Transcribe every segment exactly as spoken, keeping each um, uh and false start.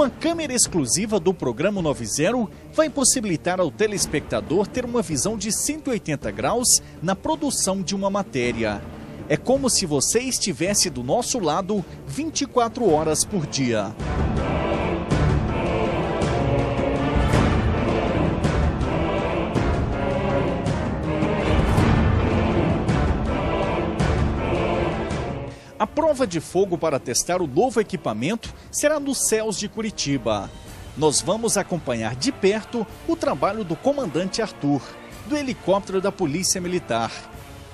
Uma câmera exclusiva do Programa noventa vai possibilitar ao telespectador ter uma visão de cento e oitenta graus na produção de uma matéria. É como se você estivesse do nosso lado vinte e quatro horas por dia. A prova de fogo para testar o novo equipamento será nos céus de Curitiba. Nós vamos acompanhar de perto o trabalho do comandante Arthur, do helicóptero da Polícia Militar.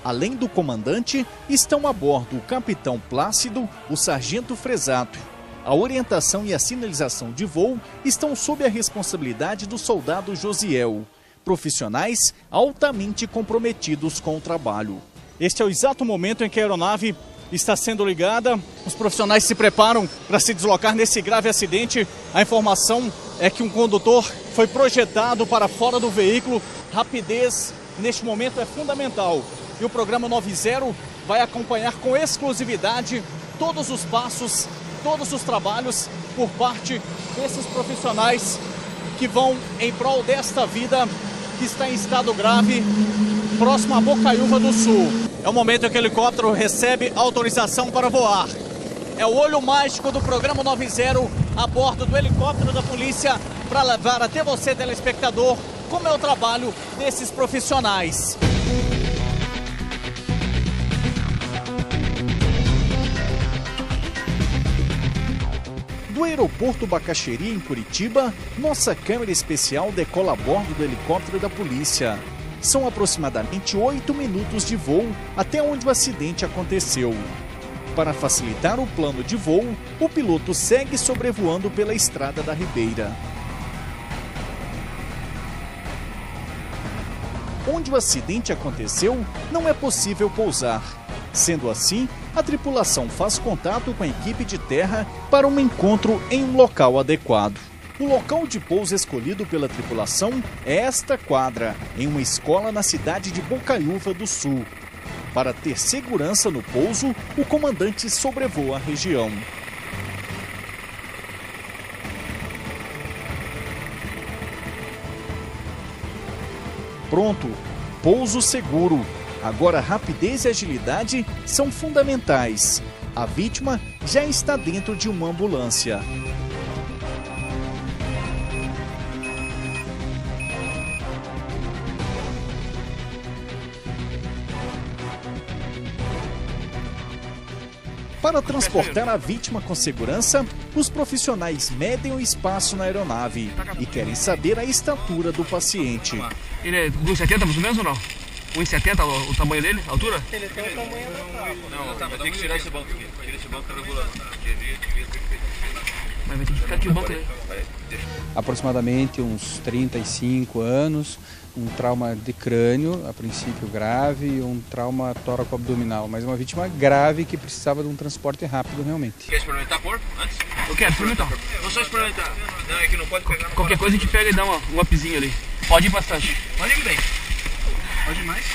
Além do comandante, estão a bordo o capitão Plácido, o sargento Fresato. A orientação e a sinalização de voo estão sob a responsabilidade do soldado Josiel, profissionais altamente comprometidos com o trabalho. Este é o exato momento em que a aeronave está sendo ligada, os profissionais se preparam para se deslocar nesse grave acidente. A informação é que um condutor foi projetado para fora do veículo. Rapidez neste momento é fundamental. E o Programa noventa vai acompanhar com exclusividade todos os passos, todos os trabalhos por parte desses profissionais que vão em prol desta vida que está em estado grave, próximo a Bocaiúva do Sul. É o momento em que o helicóptero recebe autorização para voar. É o olho mágico do Programa noventa a bordo do helicóptero da polícia para levar até você, telespectador, como é o trabalho desses profissionais. Do aeroporto Bacacheri, em Curitiba, nossa câmera especial decola a bordo do helicóptero da polícia. São aproximadamente oito minutos de voo até onde o acidente aconteceu. Para facilitar o plano de voo, o piloto segue sobrevoando pela Estrada da Ribeira, onde o acidente aconteceu, não é possível pousar. Sendo assim, a tripulação faz contato com a equipe de terra para um encontro em um local adequado. O local de pouso escolhido pela tripulação é esta quadra, em uma escola na cidade de Bocaiúva do Sul. Para ter segurança no pouso, o comandante sobrevoa a região. Pronto, pouso seguro. Agora, rapidez e agilidade são fundamentais. A vítima já está dentro de uma ambulância. Para transportar a vítima com segurança, os profissionais medem o espaço na aeronave e querem saber a estatura do paciente. Ele é um metro e setenta mais ou menos ou não? um metro e setenta o tamanho dele, a altura? Ele tem o tamanho da tábua. Não, tá, vai ter que tirar esse banco aqui. Tira esse banco, tá regulando. Mas vai ter que ficar aqui o banco aí. Aproximadamente uns trinta e cinco anos, um trauma de crânio, a princípio grave, e um trauma tóraco-abdominal, mas uma vítima grave que precisava de um transporte rápido realmente. Quer experimentar corpo antes? Eu quero experimentar. Vou só experimentar. Não, é que não pode pegar. Qualquer coisa a gente pega e dá uma, um upzinho ali. Pode ir bastante. Pode ir bem. Pode ir mais.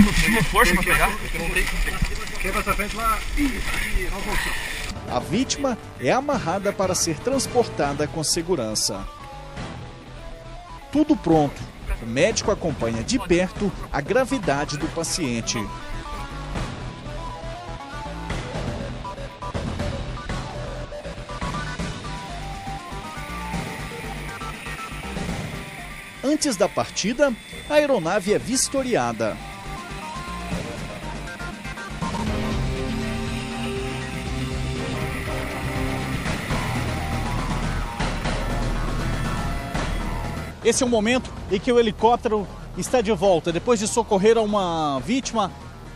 Não tem força para pegar. Quebra essa frente lá e não voltou. A vítima é amarrada para ser transportada com segurança. Tudo pronto. O médico acompanha de perto a gravidade do paciente. Antes da partida, a aeronave é vistoriada. Esse é o momento em que o helicóptero está de volta, depois de socorrer a uma vítima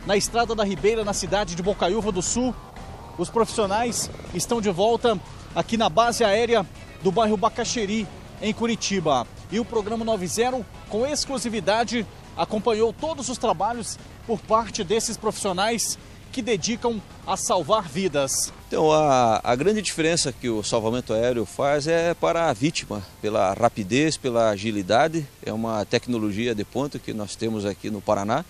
na Estrada da Ribeira, na cidade de Bocaiúva do Sul. Os profissionais estão de volta aqui na base aérea do bairro Bacacheri, em Curitiba. E o Programa noventa, com exclusividade, acompanhou todos os trabalhos por parte desses profissionais que dedicam a salvar vidas. Então, a, a grande diferença que o salvamento aéreo faz é para a vítima, pela rapidez, pela agilidade. É uma tecnologia de ponta que nós temos aqui no Paraná,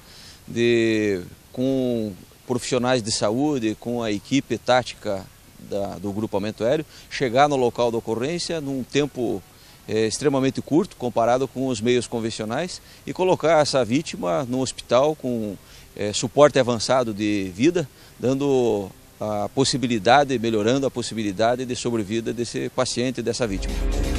de, com profissionais de saúde, com a equipe tática da, do grupamento aéreo chegar no local da ocorrência num tempo é, extremamente curto, comparado com os meios convencionais, e colocar essa vítima no hospital com é, suporte avançado de vida, dando a possibilidade, melhorando a possibilidade de sobrevida desse paciente, dessa vítima.